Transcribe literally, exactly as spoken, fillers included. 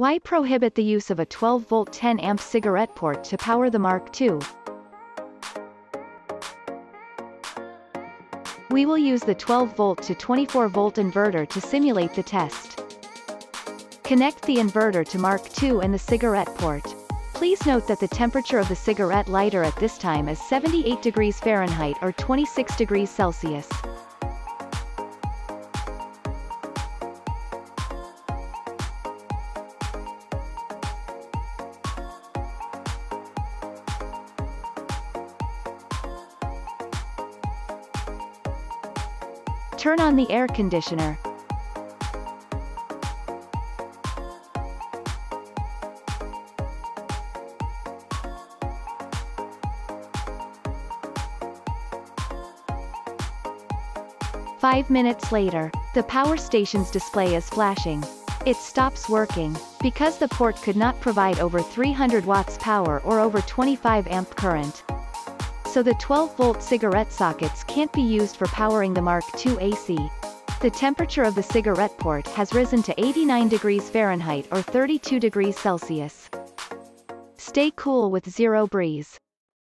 Why prohibit the use of a twelve volt ten amp cigarette port to power the Mark two? We will use the twelve volt to twenty-four volt inverter to simulate the test. Connect the inverter to Mark two and the cigarette port. Please note that the temperature of the cigarette lighter at this time is seventy-eight degrees Fahrenheit or twenty-six degrees Celsius. Turn on the air conditioner. Five minutes later, the power station's display is flashing. It stops working, because the port could not provide over three hundred watts power or over twenty-five amp current. So the twelve volt cigarette sockets can't be used for powering the Mark two A C. The temperature of the cigarette port has risen to eighty-nine degrees Fahrenheit or thirty-two degrees Celsius. Stay cool with Zero Breeze.